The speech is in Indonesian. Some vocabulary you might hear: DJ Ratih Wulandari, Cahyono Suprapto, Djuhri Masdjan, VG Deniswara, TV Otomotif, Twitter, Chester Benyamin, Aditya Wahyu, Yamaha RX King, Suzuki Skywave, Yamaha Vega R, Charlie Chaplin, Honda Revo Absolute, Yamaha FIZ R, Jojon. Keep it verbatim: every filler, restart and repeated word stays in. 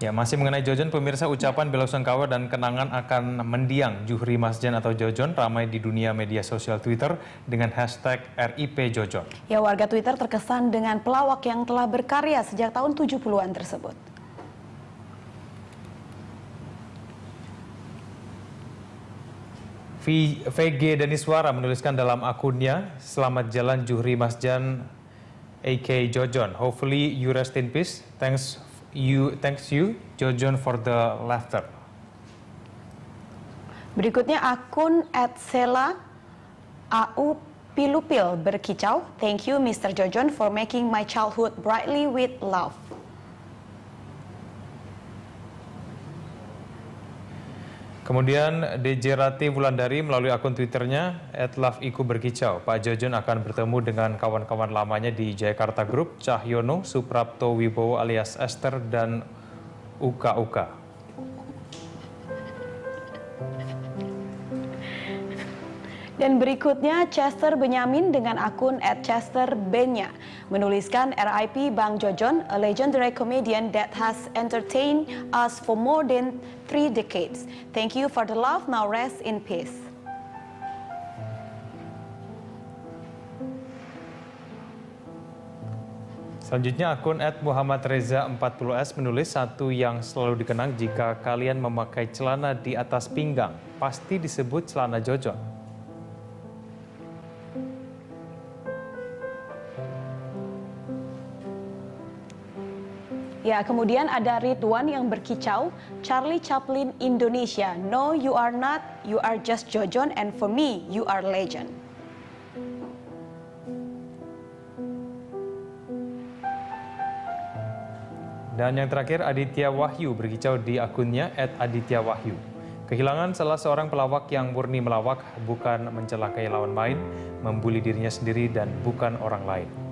Ya, masih mengenai Jojon, pemirsa, ucapan bela sungkawa dan kenangan akan mendiang Djuhri Masdjan atau Jojon ramai di dunia media sosial Twitter dengan hashtag R I P Jojon. Ya, warga Twitter terkesan dengan pelawak yang telah berkarya sejak tahun tujuh puluhan tersebut. V G Deniswara menuliskan dalam akunnya, "Selamat jalan Djuhri Masdjan A K Jojon. Hopefully you rest in peace. Thanks You, thanks you, Jojon for the laughter." Berikutnya akun et sela au pilupil berkicau, "Thank you Mister Jojon for making my childhood brightly with love." Kemudian D J Ratih Wulandari melalui akun Twitternya et loveIku berkicau, "Pak Jojon akan bertemu dengan kawan-kawan lamanya di Jakarta Group, Cahyono, Suprapto, Wibowo alias Chester dan Uka Uka." Dan berikutnya Chester Benyamin dengan akun et chester benya menuliskan, "R I P Bang Jojon, a legendary comedian that has entertained us for more than three decades. Thank you for the love, now rest in peace." Selanjutnya akun et muhammad reza empat puluh s menulis, "Satu yang selalu dikenang, jika kalian memakai celana di atas pinggang, pasti disebut celana Jojon." Ya, kemudian ada Ridwan yang berkicau, "Charlie Chaplin Indonesia, no you are not, you are just Jojon and for me you are legend." Dan yang terakhir Aditya Wahyu berkicau di akunnya et aditya wahyu. "Kehilangan salah seorang pelawak yang murni melawak, bukan mencelakai lawan main, membuli dirinya sendiri dan bukan orang lain."